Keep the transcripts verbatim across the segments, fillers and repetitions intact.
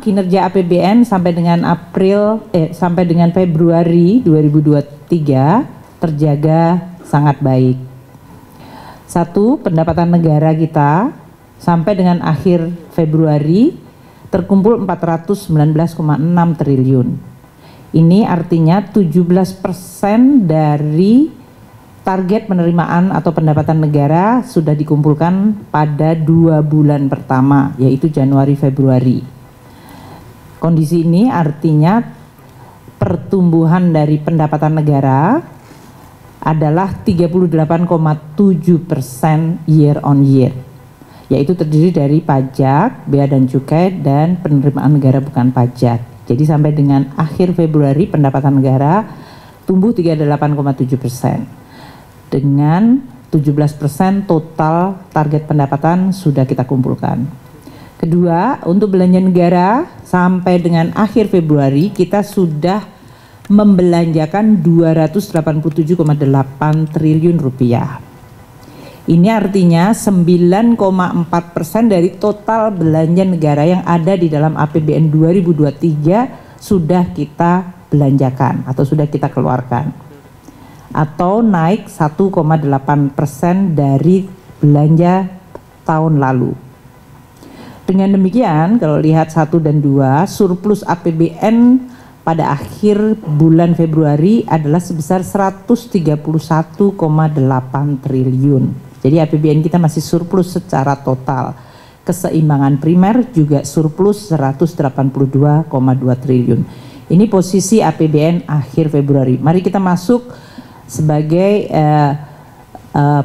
kinerja A P B N sampai dengan April eh, sampai dengan Februari dua ribu dua puluh tiga terjaga sangat baik. Satu, pendapatan negara kita sampai dengan akhir Februari terkumpul empat ratus sembilan belas koma enam triliun. Ini artinya tujuh belas persen dari target penerimaan atau pendapatan negara sudah dikumpulkan pada dua bulan pertama, yaitu Januari-Februari. Kondisi ini artinya pertumbuhan dari pendapatan negara adalah tiga puluh delapan koma tujuh persen year on year, yaitu terdiri dari pajak, bea dan cukai, dan penerimaan negara bukan pajak. Jadi sampai dengan akhir Februari pendapatan negara tumbuh tiga puluh delapan koma tujuh persen. Dengan tujuh belas persen total target pendapatan sudah kita kumpulkan. Kedua, untuk belanja negara sampai dengan akhir Februari kita sudah membelanjakan dua ratus delapan puluh tujuh koma delapan triliun rupiah. Ini artinya sembilan koma empat persen dari total belanja negara yang ada di dalam A P B N dua ribu dua puluh tiga sudah kita belanjakan atau sudah kita keluarkan. Atau naik satu koma delapan persen dari belanja tahun lalu. Dengan demikian, kalau lihat satu dan dua, surplus A P B N pada akhir bulan Februari adalah sebesar seratus tiga puluh satu koma delapan triliun. Jadi A P B N kita masih surplus secara total. Keseimbangan primer juga surplus seratus delapan puluh dua koma dua triliun. Ini posisi A P B N akhir Februari. Mari kita masuk sebagai eh, eh,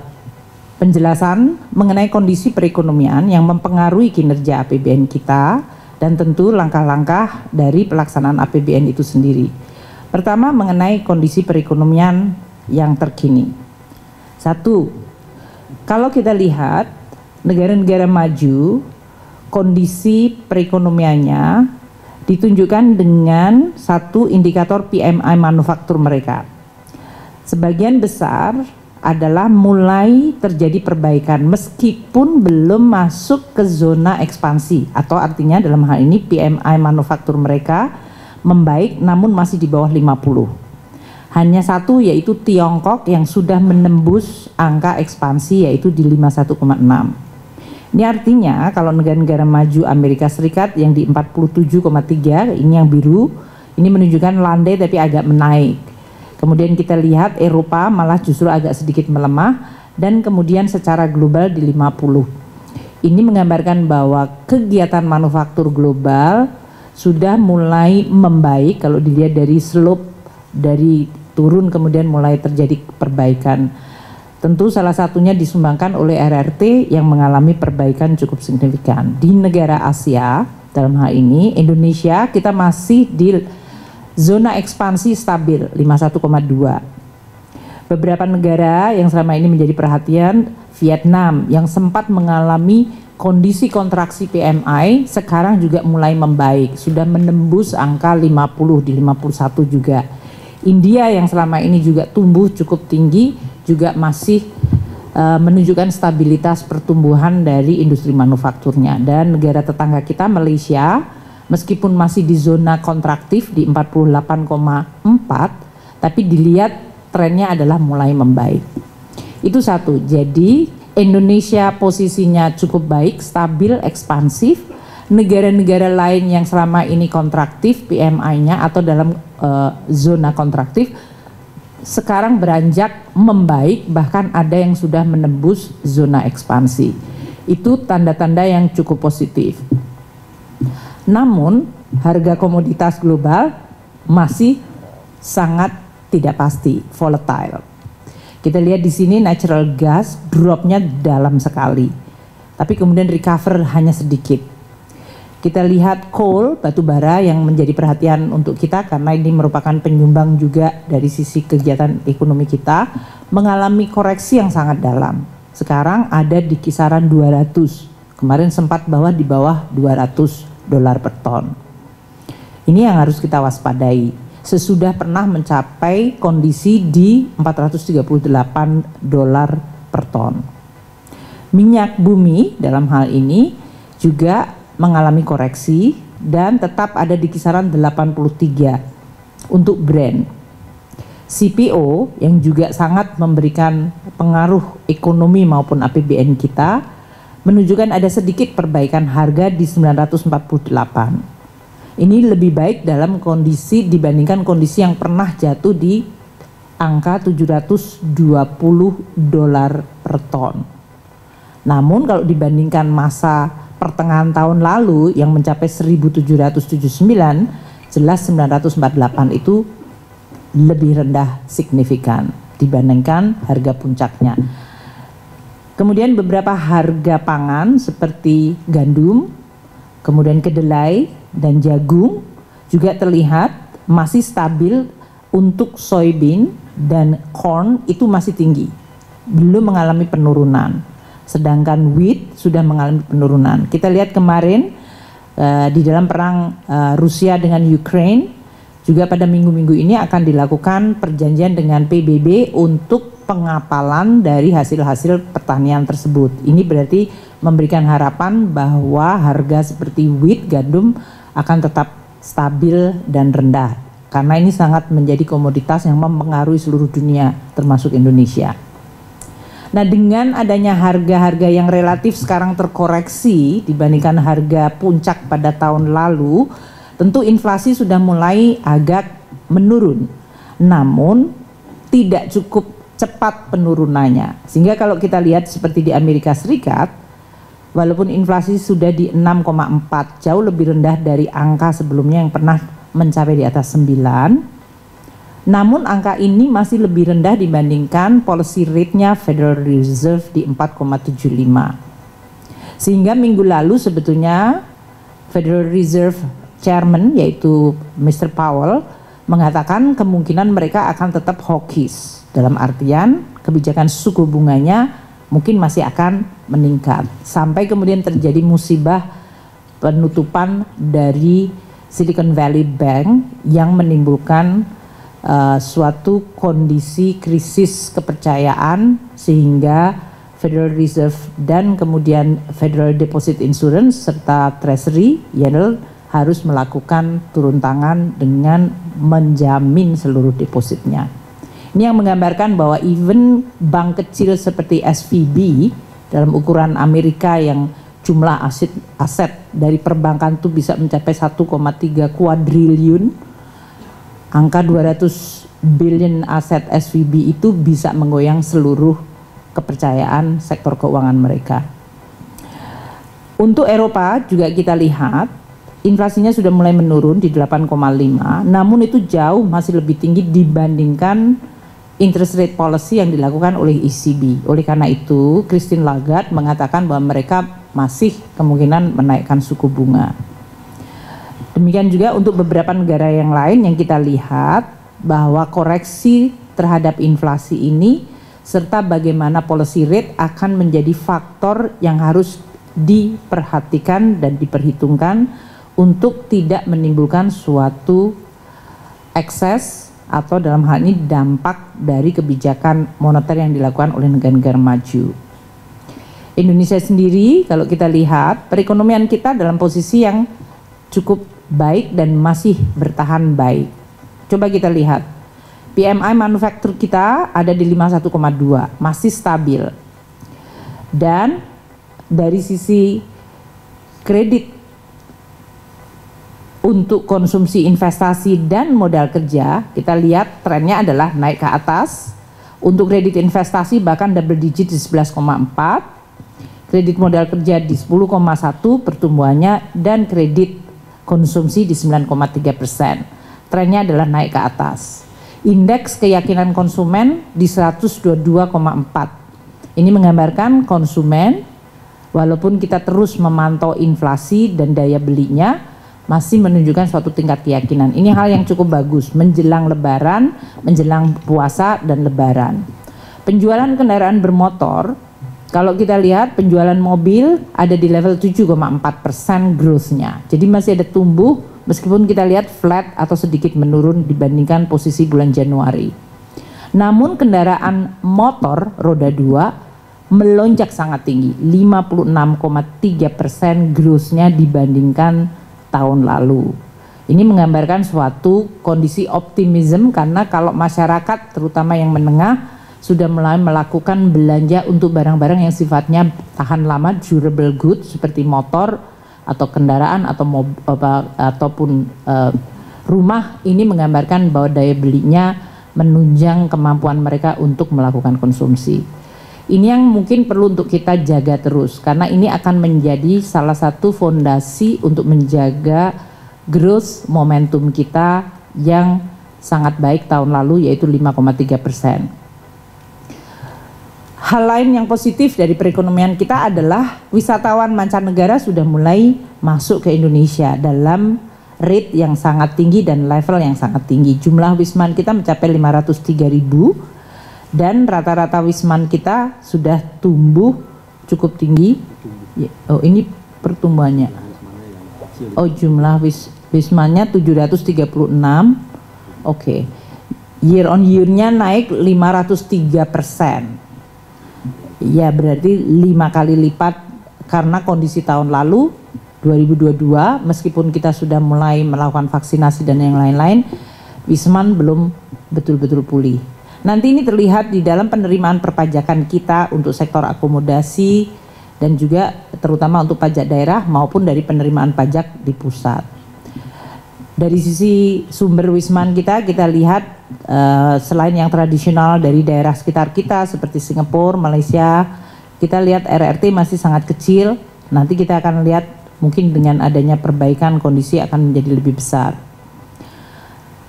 penjelasan mengenai kondisi perekonomian yang mempengaruhi kinerja A P B N kita dan tentu langkah-langkah dari pelaksanaan A P B N itu sendiri. Pertama, mengenai kondisi perekonomian yang terkini. Satu, kalau kita lihat negara-negara maju, kondisi perekonomiannya ditunjukkan dengan satu indikator P M I manufaktur mereka. Sebagian besar adalah mulai terjadi perbaikan meskipun belum masuk ke zona ekspansi, atau artinya dalam hal ini P M I manufaktur mereka membaik namun masih di bawah lima puluh. Hanya satu, yaitu Tiongkok yang sudah menembus angka ekspansi, yaitu di lima puluh satu koma enam. Ini artinya kalau negara-negara maju Amerika Serikat yang di empat puluh tujuh koma tiga, ini yang biru, ini menunjukkan landai tapi agak menaik. Kemudian kita lihat Eropa malah justru agak sedikit melemah, dan kemudian secara global di lima puluh. Ini menggambarkan bahwa kegiatan manufaktur global sudah mulai membaik kalau dilihat dari slope dari turun kemudian mulai terjadi perbaikan. Tentu salah satunya disumbangkan oleh R R T yang mengalami perbaikan cukup signifikan. Di negara Asia, dalam hal ini Indonesia, kita masih di zona ekspansi stabil lima puluh satu koma dua. Beberapa negara yang selama ini menjadi perhatian, Vietnam yang sempat mengalami kondisi kontraksi P M I sekarang juga mulai membaik, sudah menembus angka lima puluh, di lima puluh satu juga. India yang selama ini juga tumbuh cukup tinggi juga masih uh, menunjukkan stabilitas pertumbuhan dari industri manufakturnya. Dan negara tetangga kita Malaysia meskipun masih di zona kontraktif di empat puluh delapan koma empat, tapi dilihat trennya adalah mulai membaik. Itu satu, jadi Indonesia posisinya cukup baik, stabil, ekspansif. Negara-negara lain yang selama ini kontraktif P M I-nya atau dalam uh, zona kontraktif sekarang beranjak membaik, bahkan ada yang sudah menembus zona ekspansi. Itu tanda-tanda yang cukup positif. Namun harga komoditas global masih sangat tidak pasti, volatile. Kita lihat di sini natural gas dropnya dalam sekali, tapi kemudian recover hanya sedikit. Kita lihat coal, batu bara yang menjadi perhatian untuk kita karena ini merupakan penyumbang juga dari sisi kegiatan ekonomi kita, mengalami koreksi yang sangat dalam. Sekarang ada di kisaran dua ratus, kemarin sempat bawah di bawah dua ratus dolar per ton. Ini yang harus kita waspadai, sesudah pernah mencapai kondisi di empat ratus tiga puluh delapan dolar per ton. Minyak bumi dalam hal ini juga mengalami koreksi dan tetap ada di kisaran delapan puluh tiga untuk brand. C P O yang juga sangat memberikan pengaruh ekonomi maupun A P B N kita menunjukkan ada sedikit perbaikan harga di sembilan ratus empat puluh delapan. Ini lebih baik dalam kondisi dibandingkan kondisi yang pernah jatuh di angka tujuh ratus dua puluh dolar per ton. Namun kalau dibandingkan masa pertengahan tahun lalu yang mencapai seribu tujuh ratus tujuh puluh sembilan, jelas sembilan ratus empat puluh delapan itu lebih rendah signifikan dibandingkan harga puncaknya. Kemudian beberapa harga pangan seperti gandum, kemudian kedelai dan jagung juga terlihat masih stabil. Untuk soybean dan corn itu masih tinggi, belum mengalami penurunan. Sedangkan wheat sudah mengalami penurunan. Kita lihat kemarin uh, di dalam perang uh, Rusia dengan Ukraine, juga pada minggu-minggu ini akan dilakukan perjanjian dengan P B B untuk pengapalan dari hasil-hasil pertanian tersebut. Ini berarti memberikan harapan bahwa harga seperti wheat, gandum akan tetap stabil dan rendah. Karena ini sangat menjadi komoditas yang mempengaruhi seluruh dunia, termasuk Indonesia. Nah, dengan adanya harga-harga yang relatif sekarang terkoreksi dibandingkan harga puncak pada tahun lalu, tentu inflasi sudah mulai agak menurun, namun tidak cukup cepat penurunannya. Sehingga kalau kita lihat seperti di Amerika Serikat, walaupun inflasi sudah di enam koma empat, jauh lebih rendah dari angka sebelumnya yang pernah mencapai di atas sembilan, namun angka ini masih lebih rendah dibandingkan policy rate-nya Federal Reserve di empat koma tujuh lima. Sehingga minggu lalu sebetulnya Federal Reserve Chairman yaitu mister Powell mengatakan kemungkinan mereka akan tetap hawkish, dalam artian kebijakan suku bunganya mungkin masih akan meningkat sampai kemudian terjadi musibah penutupan dari Silicon Valley Bank yang menimbulkan uh, suatu kondisi krisis kepercayaan, sehingga Federal Reserve dan kemudian Federal Deposit Insurance serta Treasury Yellow harus melakukan turun tangan dengan menjamin seluruh depositnya. Ini yang menggambarkan bahwa even bank kecil seperti S V B dalam ukuran Amerika yang jumlah aset aset dari perbankan itu bisa mencapai satu koma tiga kuadriliun, angka dua ratus billion aset S V B itu bisa menggoyang seluruh kepercayaan sektor keuangan mereka. Untuk Eropa juga kita lihat inflasinya sudah mulai menurun di delapan koma lima, namun itu jauh masih lebih tinggi dibandingkan interest rate policy yang dilakukan oleh E C B. Oleh karena itu, Christine Lagarde mengatakan bahwa mereka masih kemungkinan menaikkan suku bunga. Demikian juga untuk beberapa negara yang lain yang kita lihat bahwa koreksi terhadap inflasi ini serta bagaimana policy rate akan menjadi faktor yang harus diperhatikan dan diperhitungkan untuk tidak menimbulkan suatu ekses atau dalam hal ini dampak dari kebijakan moneter yang dilakukan oleh negara-negara maju. Indonesia sendiri kalau kita lihat perekonomian kita dalam posisi yang cukup baik dan masih bertahan baik. Coba kita lihat P M I manufaktur kita ada di lima puluh satu koma dua, masih stabil. Dan dari sisi kredit untuk konsumsi investasi dan modal kerja, kita lihat trennya adalah naik ke atas. Untuk kredit investasi bahkan double digit di sebelas koma empat, kredit modal kerja di sepuluh koma satu pertumbuhannya, dan kredit konsumsi di sembilan koma tiga persen. Trennya adalah naik ke atas. Indeks keyakinan konsumen di seratus dua puluh dua koma empat. Ini menggambarkan konsumen, walaupun kita terus memantau inflasi dan daya belinya, masih menunjukkan suatu tingkat keyakinan. Ini hal yang cukup bagus menjelang lebaran, menjelang puasa dan lebaran. Penjualan kendaraan bermotor, kalau kita lihat penjualan mobil ada di level tujuh koma empat persen growth-nya. Jadi masih ada tumbuh meskipun kita lihat flat atau sedikit menurun dibandingkan posisi bulan Januari. Namun kendaraan motor roda dua melonjak sangat tinggi, lima puluh enam koma tiga persen growth-nya dibandingkan tahun lalu. Ini menggambarkan suatu kondisi optimisme karena kalau masyarakat terutama yang menengah sudah mulai melakukan belanja untuk barang-barang yang sifatnya tahan lama, durable goods seperti motor atau kendaraan atau mob, ataupun uh, rumah. Ini menggambarkan bahwa daya belinya menunjang kemampuan mereka untuk melakukan konsumsi. Ini yang mungkin perlu untuk kita jaga terus karena ini akan menjadi salah satu fondasi untuk menjaga growth momentum kita yang sangat baik tahun lalu yaitu lima koma tiga persen. Hal lain yang positif dari perekonomian kita adalah wisatawan mancanegara sudah mulai masuk ke Indonesia dalam rate yang sangat tinggi dan level yang sangat tinggi. Jumlah wisman kita mencapai lima ratus tiga ribu dan rata-rata wisman kita sudah tumbuh cukup tinggi. Oh, ini pertumbuhannya. Oh, jumlah wis, wismannya tujuh ratus tiga puluh enam. Oke, okay. Year on year-nya naik lima ratus tiga persen. Ya berarti lima kali lipat karena kondisi tahun lalu dua ribu dua puluh dua. Meskipun kita sudah mulai melakukan vaksinasi dan yang lain-lain, wisman belum betul-betul pulih. Nanti ini terlihat di dalam penerimaan perpajakan kita untuk sektor akomodasi dan juga terutama untuk pajak daerah maupun dari penerimaan pajak di pusat. Dari sisi sumber wisman kita, kita lihat uh, selain yang tradisional dari daerah sekitar kita seperti Singapura, Malaysia, kita lihat R R T masih sangat kecil. Nanti kita akan lihat mungkin dengan adanya perbaikan kondisi akan menjadi lebih besar.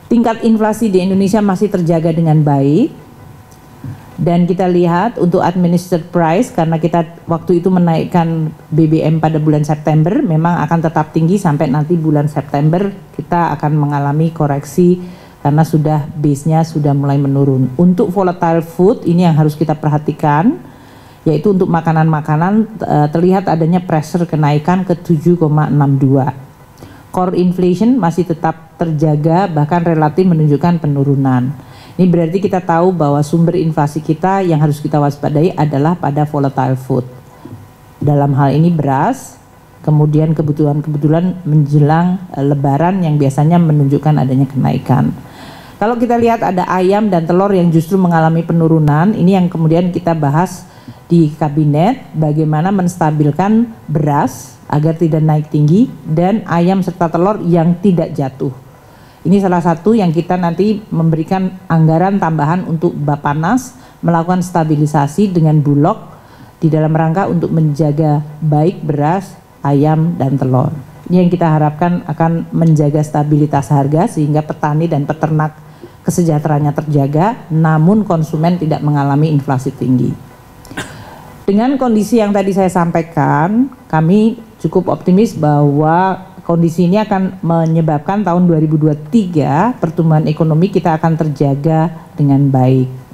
Tingkat inflasi di Indonesia masih terjaga dengan baik. Dan kita lihat untuk administered price karena kita waktu itu menaikkan B B M pada bulan September memang akan tetap tinggi sampai nanti bulan September kita akan mengalami koreksi karena sudah base-nya sudah mulai menurun. Untuk volatile food ini yang harus kita perhatikan yaitu untuk makanan-makanan terlihat adanya pressure kenaikan ke tujuh koma enam dua. Core inflation masih tetap terjaga bahkan relatif menunjukkan penurunan. Ini berarti kita tahu bahwa sumber inflasi kita yang harus kita waspadai adalah pada volatile food. Dalam hal ini beras, kemudian kebutuhan-kebutuhan menjelang lebaran yang biasanya menunjukkan adanya kenaikan. Kalau kita lihat ada ayam dan telur yang justru mengalami penurunan, ini yang kemudian kita bahas di kabinet bagaimana menstabilkan beras agar tidak naik tinggi dan ayam serta telur yang tidak jatuh. Ini salah satu yang kita nanti memberikan anggaran tambahan untuk Bapanas melakukan stabilisasi dengan Bulog di dalam rangka untuk menjaga baik beras, ayam, dan telur. Ini yang kita harapkan akan menjaga stabilitas harga sehingga petani dan peternak kesejahteraannya terjaga namun konsumen tidak mengalami inflasi tinggi. Dengan kondisi yang tadi saya sampaikan, kami cukup optimis bahwa kondisi ini akan menyebabkan tahun dua ribu dua puluh tiga pertumbuhan ekonomi kita akan terjaga dengan baik.